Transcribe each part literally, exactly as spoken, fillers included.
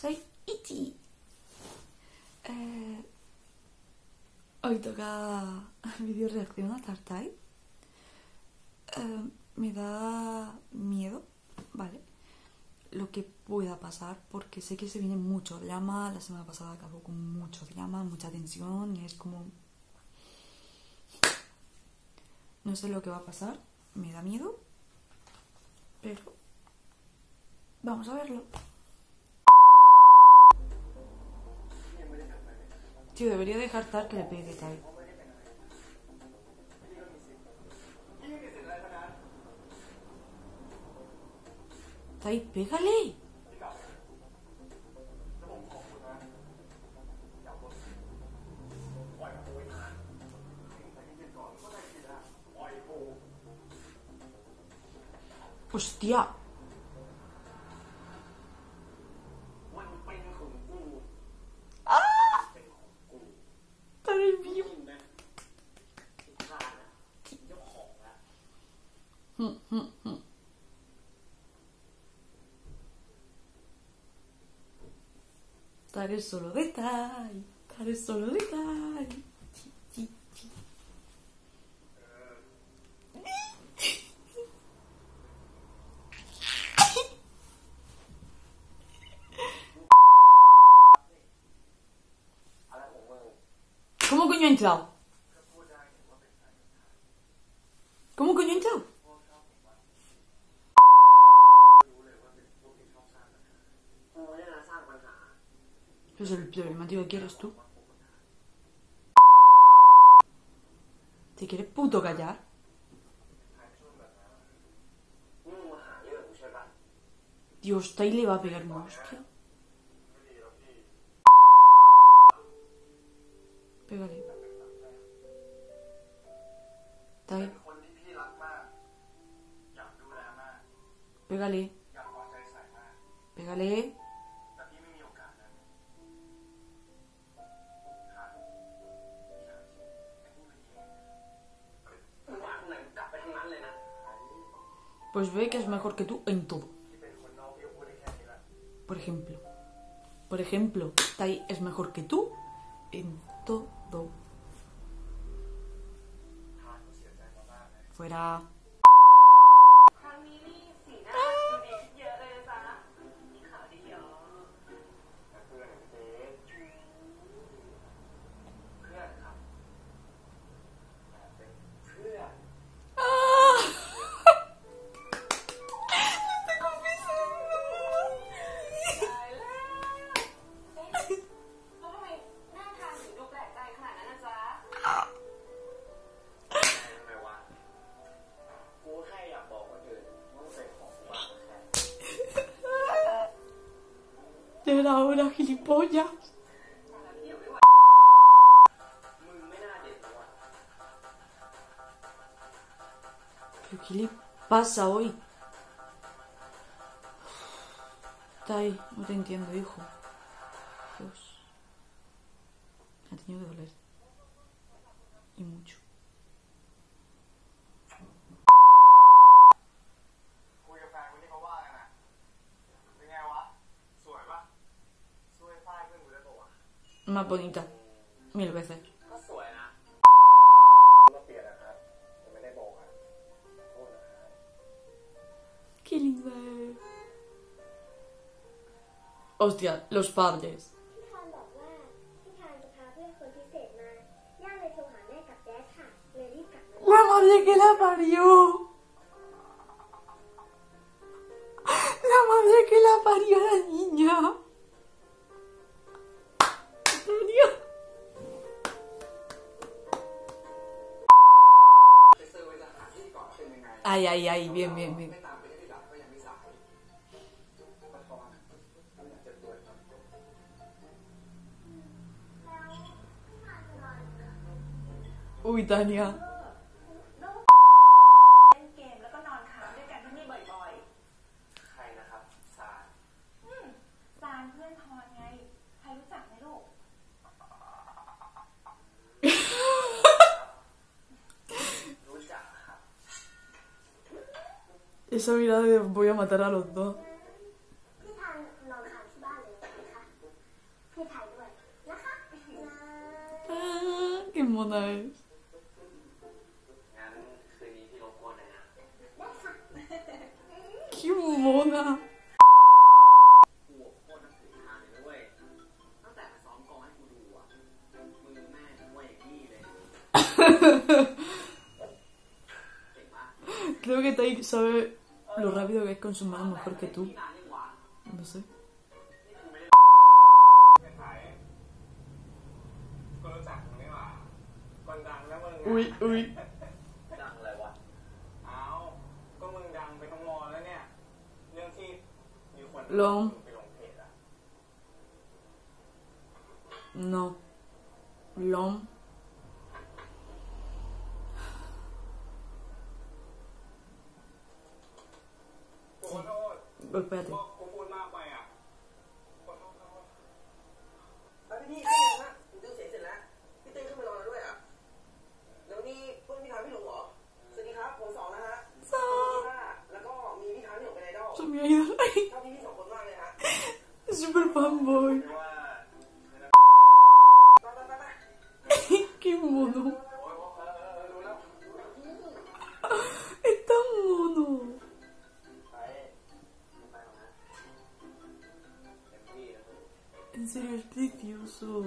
Soy Ichi. Eh, hoy toca video reacción a Tartai. Eh, me da miedo, ¿vale? Lo que pueda pasar, porque sé que se viene mucho drama. La semana pasada acabó con mucho drama, mucha tensión, y es como... no sé lo que va a pasar, me da miedo, pero vamos a verlo. Tío, debería dejar tal que le pegue tal. Tai, pégale. Hostia. ¡Ah! Tan el mío. Mm, mm, mm. Taré solo de Tai, Taré solo de Tai. Sí, sí, sí. ¿Cómo coño ha entrado? ¿Cómo coño ha entrado? Pues el problemático que eres tú. ¿Te quieres puto callar? Dios, Tai le va a pegar una hostia. Pégale. Tai. Pégale. Pégale. Pues ve que es mejor que tú en todo. Por ejemplo. Por ejemplo, Tai es mejor que tú en todo. Fuera. Era ahora, gilipollas. ¿Pero qué le pasa hoy? Tai, no te entiendo, hijo. Dios. Ha tenido que doler. Y mucho. Más bonita, mil veces. Qué linda. Hostia, los padres. La madre que la parió. La madre que la parió a la niña. Ay, ay, ay, bien, bien, bien. Uy, Tania. Esa mirada de voy a matar a los dos. moda es. ¡Qué moda! Creo que Tai sabe lo rápido que es con sus manos mejor que tú. No sé. Uy, uy. Lhong. No. Lhong. Golpéate. Soy mi idol. Super fanboy. Qué mono. Es tan mono. En serio, es precioso.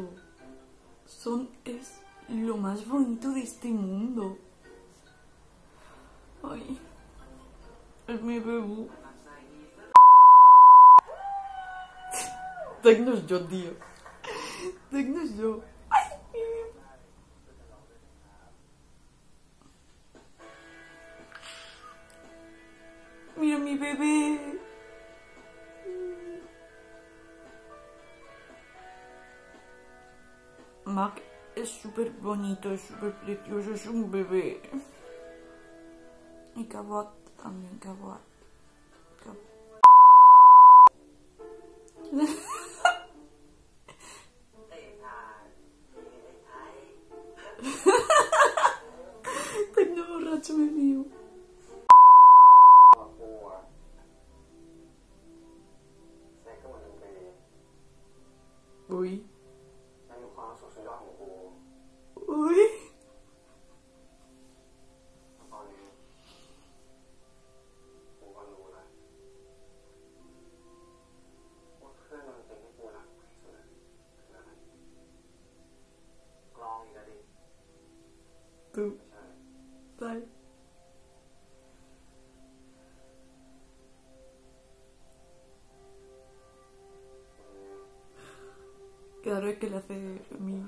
Son, es lo más bonito de este mundo. Ay, es mi bebú. Technos yo, tío. Technos yo. Ay. Mira mi bebé. Mac es súper bonito, es súper precioso, es un bebé. Y Cabot también, Cabot. Cabot. Me dio. Uy. Uy. Tú. Bye. Claro, es que le hace mi...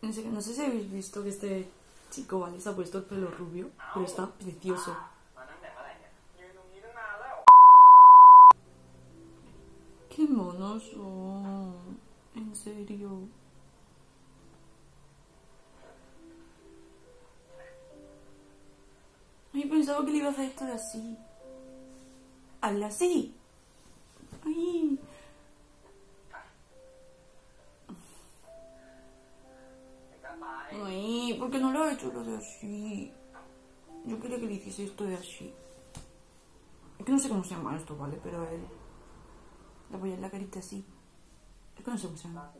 No sé, no sé si habéis visto que este chico, ¿vale? Se ha puesto el pelo rubio, pero está precioso. Qué monos son, en serio. Ay, pensaba que le iba a hacer esto de así. habla así. Ay. Ay, ¿por qué no lo ha hecho lo de así? Yo quería que le hiciese esto de así. Es que no sé cómo se llama esto, ¿vale? Pero a él le voy a dar la carita así. Es que no sé cómo se llama.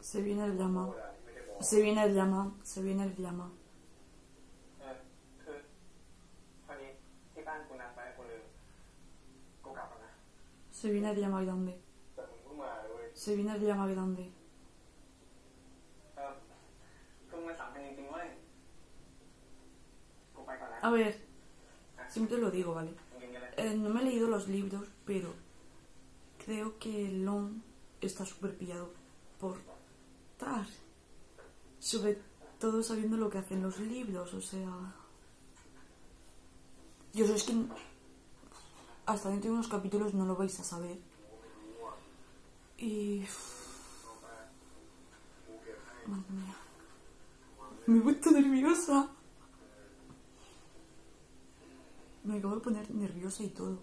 Se viene el llama. Se viene el llama. Se viene el llama. Se viene el llama grande. Se viene el llama grande. A ver, siempre lo digo, ¿vale? Eh, no me he leído los libros, pero creo que Lhong está súper pillado por Tar. Sobre todo sabiendo lo que hacen los libros, o sea... Yo sé que hasta dentro de unos capítulos no lo vais a saber. Y... Madre mía. Me he puesto nerviosa. Me acabo de poner nerviosa y todo.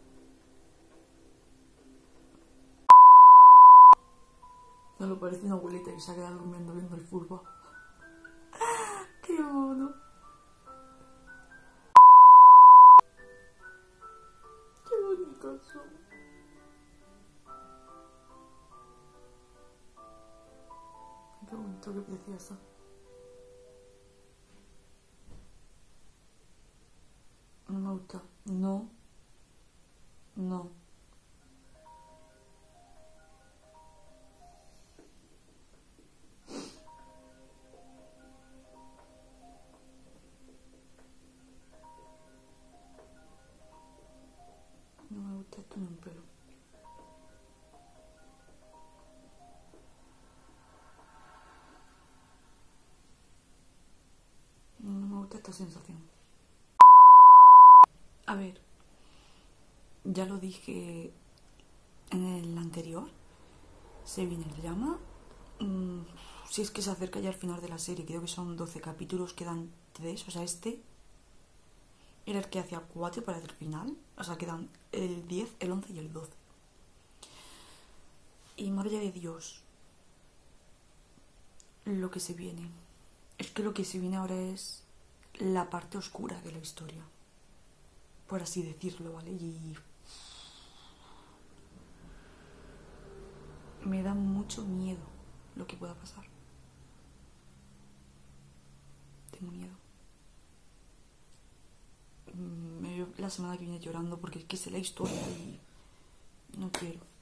No lo parece una abuelita que se ha quedado durmiendo viendo el fútbol. ¡Qué mono! ¡Qué bonitos son! ¡Qué bonito, qué precioso! No me gusta. No. No. No me gusta esto ni un pelo. No me gusta esta sensación. A ver, ya lo dije en el anterior, se viene el llama, mm, si es que se acerca ya al final de la serie, creo que son doce capítulos, quedan tres, o sea, este era el que hacía cuatro para el final, o sea, quedan el diez, el once y el doce. Y madre de Dios, lo que se viene, es que lo que se viene ahora es la parte oscura de la historia. Por así decirlo, ¿vale? Y... me da mucho miedo lo que pueda pasar. Tengo miedo. Me veo la semana que viene llorando porque es que sé la historia y no quiero.